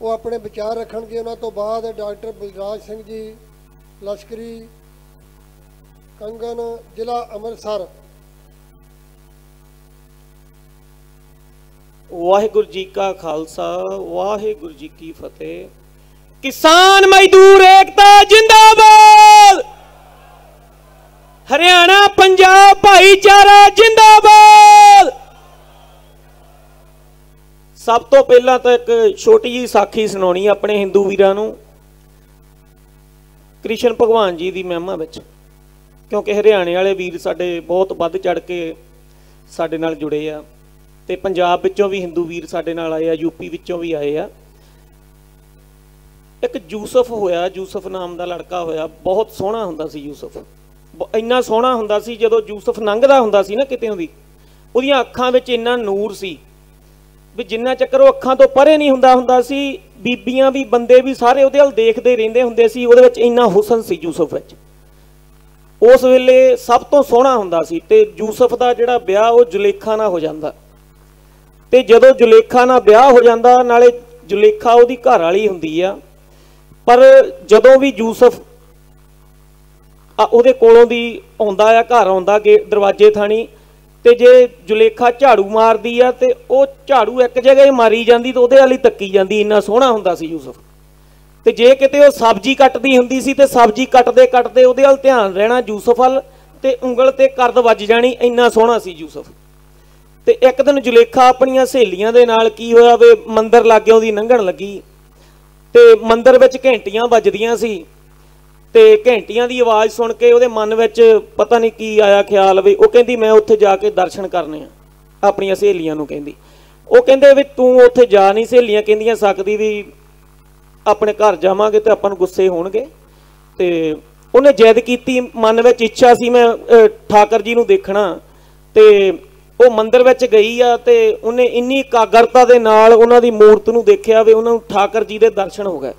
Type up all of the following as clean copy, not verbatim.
वो अपने विचार रखणगे। उन्हां तो बाद डॉक्टर बलराज सिंह जी लश्करी कंगन जिला अमृतसर। वाहिगुरु जी का खालसा वाहिगुरु जी की फतेह। किसान मजदूर एकता जिंदाबाद, हरियाणा पंजाब भाईचारा जिंदाबाद। सब तो पहला तो एक छोटी जी साखी सुनानी अपने हिंदू वीरां नूं कृष्ण भगवान जी की महिमा विच, क्योंकि हरियाणे वाले वीर साडे बहुत वध चढ़ के साडे नाल जुड़े आ, ते पंजाब विच्चों भी हिंदू वीर साडे नाल आए आ, यूपी विच्चों भी आए आ। एक यूसुफ होया, यूसुफ नाम का लड़का होया, बहुत सोहना हुंदा सी यूसुफ। इन्ना सोहना हुंदा सी, जदों यूसुफ लंघदा हुंदा सी ना कितें दी, उहदीआं अखां विच इन्ना नूर सी भी जिन्ना चक्कर वो अखां तो परे नहीं हुंदा हुंदा सी। बीबियां भी बंदे भी सारे उहदे हल देखदे रहिंदे हुंदे सी। उहदे विच इन्ना हुसन सी यूसुफ विच, उस वेले सब तो सोहना हुंदा सी। ते यूसुफ दा जिहड़ा ब्याह वो जुलेखा नाल हो जांदा, ते जदों जुलेखा नाल ब्याह हो जांदा, नाले जुलेखा उहदी घर वाली हुंदी आ। पर जदों भी यूसुफ ਉਹਦੇ ਕੋਲੋਂ ਦੀ ਆਉਂਦਾ ਆ, ਘਰ ਆਉਂਦਾ ਗੇ ਦਰਵਾਜ਼ੇ ਥਾਣੀ, ਤੇ ਜੇ ਜੁਲੇਖਾ ਝਾੜੂ ਮਾਰਦੀ ਆ ਤੇ ਉਹ ਝਾੜੂ ਇੱਕ ਜਗ੍ਹਾ ਹੀ ਮਾਰੀ ਜਾਂਦੀ ਤੇ ਉਹਦੇ ਵਾਲੀ ਤੱਕੀ ਜਾਂਦੀ, ਇੰਨਾ ਸੋਹਣਾ ਹੁੰਦਾ ਸੀ ਯੂਸੁਫ। ਤੇ ਜੇ ਕਿਤੇ ਉਹ ਸਬਜ਼ੀ ਕੱਟਦੀ ਹੁੰਦੀ ਸੀ ਤੇ ਸਬਜ਼ੀ ਕੱਟਦੇ ਕੱਟਦੇ ਉਹਦੇ ਵੱਲ ਧਿਆਨ ਰਹਿਣਾ ਯੂਸੁਫ ਵੱਲ, ਤੇ ਉਂਗਲ ਤੇ ਕਰਦ ਵੱਜ ਜਾਣੀ, ਇੰਨਾ ਸੋਹਣਾ ਸੀ ਯੂਸੁਫ। ਤੇ ਇੱਕ ਦਿਨ ਜੁਲੇਖਾ ਆਪਣੀਆਂ ਸਹੇਲੀਆਂ ਦੇ ਨਾਲ ਕੀ ਹੋਇਆ ਵੇ, ਮੰਦਿਰ ਲਾਗੇ ਉਹਦੀ ਲੰਘਣ ਲੱਗੀ, ਤੇ ਮੰਦਿਰ ਵਿੱਚ ਘੰਟੀਆਂ ਵੱਜਦੀਆਂ ਸੀ। तो घंटिया की आवाज़ सुन के वो मन में पता नहीं की आया ख्याल भी, वह कहती मैं उत्थे जाके दर्शन करने अपन सहेलियां, कहती वो कहते भी तू उत्थे जा नहीं, सहेलियां कहिंदियां सकदी भी अपने घर जावांगे तो अपन गुस्से होणगे। ते उन्हें जिद की, मन में इच्छा सी मैं ठाकर जी नूं देखना, तो वो मंदिर में गई आ, तो उन्हें इन्नी एकाग्रता दे नाल उन्हां दी मूर्त नूं देखिया भी उन्हां नूं ठाकर जी दे दर्शन हो गए।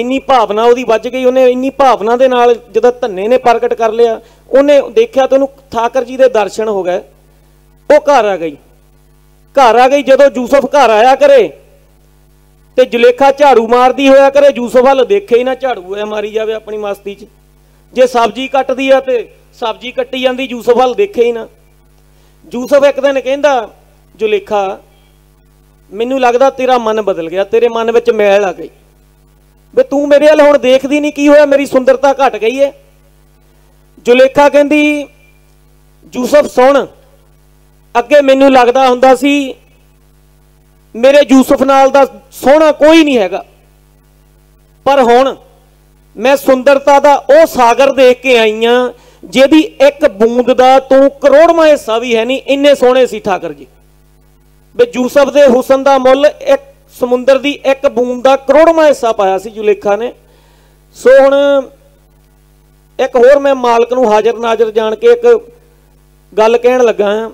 इन्नी भावना वो बच गई, उन्हें इन्नी भावना के नाल जब धन्ने ने प्रगट कर लिया, उन्हें देखा तो उन्होंने ठाकर जी के दर्शन हो गए। वो घर आ गई, घर आ गई। जदों यूसुफ घर आया करे तो जुलेखा झाड़ू मारदी होया करे, यूसुफ वाल देखे ही ना, झाड़ू है मारी जाए अपनी मस्ती च। जे सब्जी कटदी है तो सब्जी कट्टी जाती, यूसुफ वाल देखे ही ना। यूसुफ एक दिन कहता जुलेखा मैनू लगता तेरा मन बदल गया, तेरे मन में मैल आ गई, वे तू मेरे वाल हुण देखदी नहीं, की होया मेरी सुंदरता घट गई है। जुलेखा कहती यूसुफ सुन, अगे मैनू लगता हुंदा सी मेरे यूसुफ नाल दा सोहना कोई नहीं हैगा, पर हुण मैं सुंदरता दा ओ सागर देख के आई हाँ जिहदी एक बूंद दा तू करोड़वां हिस्सा भी है नहीं, इन्ने सोहने सी ठाकर जी। वे यूसुफ दे हुसन दा मुल एक समुंदर की एक बूंद का करोड़वां हिस्सा पाया सी जुलेखा ने। सो हुण एक होर मैं मालक नूं हाजर नाजर जान के एक गल कहण लगा हां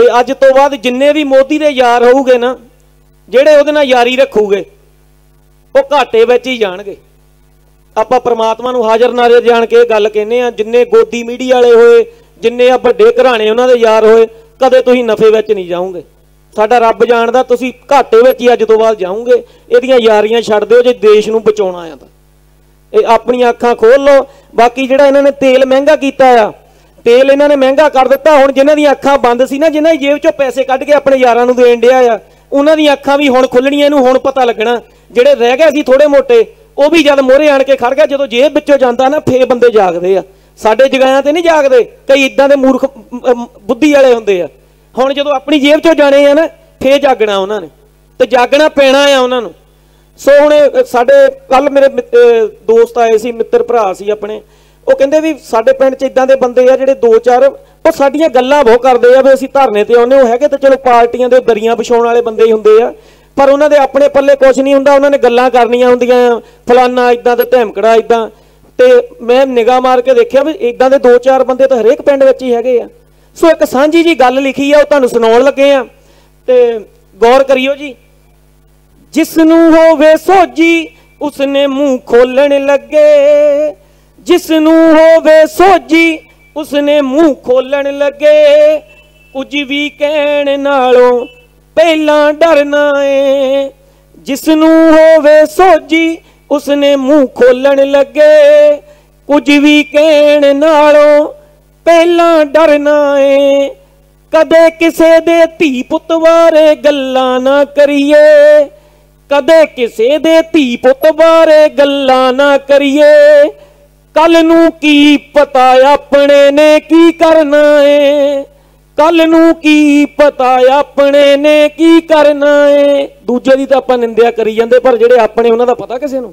भी अज तो बाद जिन्ने भी मोदी दे यार होऊगे ना, जिहड़े उहदे नाल यारी रखूगे वह घाटे विच ही जाणगे। आपां परमात्मा नूं हाजर नाजर जान के गल कहने आ, जिन्ने गोदी मीडिया वाले होए, जिन्ने आ वड्डे घराणे उहनां दे यार होए, कदे तुसीं नफे विच नहीं जाओगे। साडा रब जाणदा तुसीं घाटे विच ही अज तो बाद जाओगे। इहदीयां यारियां छड्ड दिओ जे देश नूं बचाउणा आ तां इह अपणीआं अखां खोल लओ। बाकी जिहड़ा इन्हां ने तेल महंगा कीता आ, तेल इन्हां ने महंगा कर दित्ता। हुण जिन्हां दीयां अखां बंद सी ना, जिन्हां दी जेब चों पैसे कढ के अपणे यारां नूं देण डिआ आ, उन्हां दीयां अखां भी हुण खुल्लणीਆਂ। ਇਹਨੂੰ हुण पता ਲੱਗਣਾ, ਜਿਹੜੇ ਰਹਿ ਗਏ ਸੀ ਥੋੜੇ ਮੋਟੇ ਉਹ ਵੀ ਜਦ ਮੋਹਰੇ ਆਣ ਕੇ ਖੜ ਗਿਆ, ਜਦੋਂ ਜੇਬ ਵਿੱਚੋਂ ਜਾਂਦਾ ਨਾ ਫੇਰ ਬੰਦੇ ਜਾਗਦੇ ਆ। ਸਾਡੇ ਜਗਾਇਆਂ ਤੇ ਨਹੀਂ ਜਾਗਦੇ, ਕਈ ਇਦਾਂ ਦੇ ਮੂਰਖ ਬੁੱਧੀ ਵਾਲੇ ਹੁੰਦੇ ਆ। ਹੁਣ ਜਦੋਂ ਆਪਣੀ ਜੇਬ ਚੋਂ ਜਾਣੇ ਆ ਨਾ ਫੇਰ ਜਾਗਣਾ ਉਹਨਾਂ ਨੇ, ਤੇ ਜਾਗਣਾ ਪੈਣਾ ਆ ਉਹਨਾਂ ਨੂੰ। ਸੋ ਹੁਣ ਸਾਡੇ ਕੱਲ ਮੇਰੇ ਦੋਸਤ ਆਏ ਸੀ, ਮਿੱਤਰ ਭਰਾ ਸੀ ਆਪਣੇ, ਉਹ ਕਹਿੰਦੇ ਵੀ ਸਾਡੇ ਪਿੰਡ 'ਚ ਇਦਾਂ ਦੇ ਬੰਦੇ ਆ ਜਿਹੜੇ ਦੋ ਚਾਰ, ਉਹ ਸਾਡੀਆਂ ਗੱਲਾਂ ਬਹੁਤ ਕਰਦੇ ਆ ਵੀ ਅਸੀਂ ਧਰਨੇ ਤੇ ਆਉਂਦੇ, ਉਹ ਹੈਗੇ ਤਾਂ ਚਲੋ ਪਾਰਟੀਆਂ ਦੇ ਦਰੀਆਂ ਵਿਛਾਉਣ ਵਾਲੇ ਬੰਦੇ ਹੀ ਹੁੰਦੇ ਆ, ਪਰ ਉਹਨਾਂ ਦੇ ਆਪਣੇ ਪੱਲੇ ਕੁਝ ਨਹੀਂ ਹੁੰਦਾ। ਉਹਨਾਂ ਨੇ ਗੱਲਾਂ ਕਰਨੀਆਂ ਹੁੰਦੀਆਂ, ਫਲਾਨਾ ਇਦਾਂ ਤੇ ਧਮਕੜਾ ਇਦਾਂ। ਤੇ ਮੈਂ ਨਿਗਾਹ ਮਾਰ ਕੇ ਦੇਖਿਆ ਵੀ ਇਦਾਂ ਦੇ ਦੋ ਚਾਰ ਬੰਦੇ ਤਾਂ ਹਰੇਕ ਪਿੰਡ ਵਿੱਚ ਹੀ ਹੈਗੇ ਆ। सो एक सांझी जी गल लिखी है, वो तुहानूं सुनाउण लगे आ, ते गौर करियो जी। जिसनू होवे सोझी उसने मुंह खोलण लगे, जिसनू होवे सोझी उसने मुंह खोलण लगे, कुछ भी कहण नालों पहला डरना है, जिसनू होवे सोजी उसने मुंह खोलन लगे, कुछ भी कहण नालों पहला डरना है। कदे किसे दे धी पुत बारे गल्ला ना करिए, कदे किसे दे धी पुत बारे गल्ला ना करिए, कल नू की पता अपने ने की करना है, कल नू की पता अपने ने की करना है। दूजे दी तां आपां निंदिया करी जांदे पर जिहड़े अपने उन्हां दा पता किसे नू,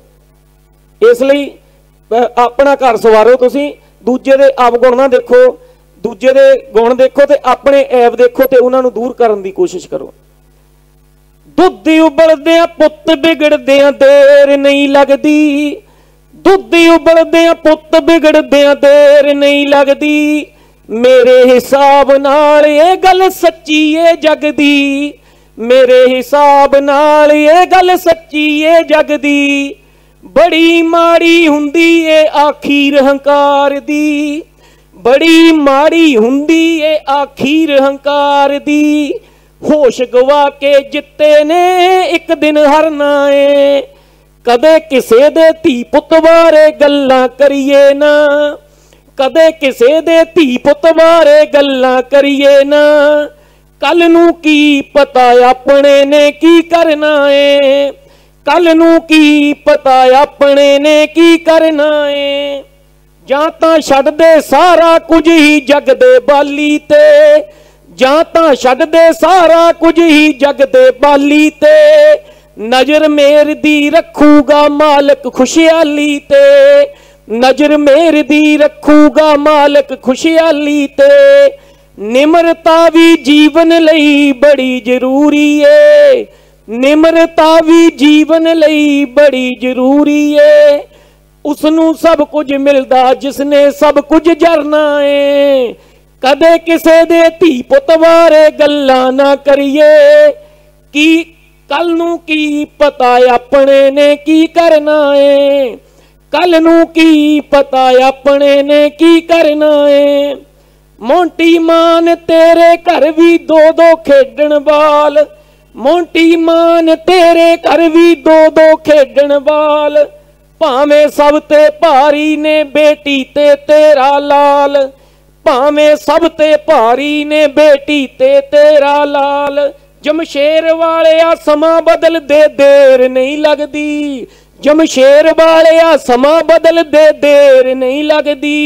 इसलई अपना घर सवारो तुसीं, दूजे दे अवगुण ना देखो, दूजे दे गुण देखो ते अपने ऐब देखो ते उन्हां नू दूर करन दी कोशिश करो। दुध उबलदे पुत्त बिगड़दे देर नहीं लगदी, दुध उबलदे पुत्त बिगड़दे देर नहीं लगदी, मेरे हिसाब नाल ये गल सच्ची है जगदी, मेरे हिसाब नाल ये गल सच्ची है जगदी, बड़ी माड़ी हुंदी है आखिर हंकार दी, बड़ी माड़ी हुंदी है आखिर हंकार दी, होश गवा के जित्ते ने एक दिन हरना है। कदे किसे दे धी पुत बारे गल्ला करिए ना, कदे किसे दे धी पुत बारे गल्ला करिए ना, कल नू की पता अपने ने की करना है, कल नू की पता अपने ने की करना है। जां तां छड्ड दे सारा कुछ ही जग दे बाली ते, जां तां छड्ड दे सारा कुछ ही जग दे बाली ते, नजर मेर दी रखूगा मालक खुशहाली ते, नजर मेर दी रखूगा मालक खुशहाली ते, निमरता भी जीवन लई बड़ी जरूरी है, निमरता भी जीवन लई बड़ी जरूरी है, उसनू सब कुछ मिलदा जिसने सब कुछ जरना है। कदे किसे दे धी पुत बारे गल्ला ना करिए, कि कल नू की पता अपने ने की करना है, कल नू की पता अपने ने की करना है। मोंटी मान तेरे घर भी दो दो खेडन बाल, मोंटी मान तेरे घर भी दो दो खेडन बाल, भावें सब ते भारी ने बेटी ते तेरा लाल, भावें सब ते भारी ने बेटी ते तेरा लाल, जमशेर वाले आ समा बदल दे देर नहीं लगदी, जमशेर वाले आ समा बदल दे देर नहीं लगदी,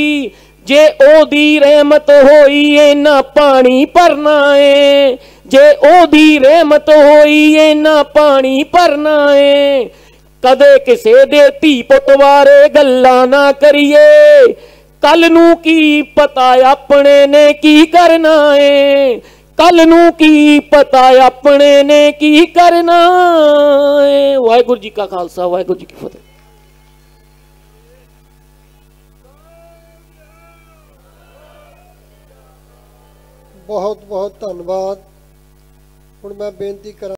जे ओदी रहमत होई इना पानी भरना है, जे ओदी रहमत होई इना पानी भरना है। कदे किसे दे धी पुत बारे गल्ला ना करिए, कल नू की पता अपने ने की करना है, कल नू की पता अपने ने की करना। वाहेगुरु जी का खालसा, वाहेगुरु जी की फतेह। बहुत बहुत धन्यवाद। हुण मैं बेनती करा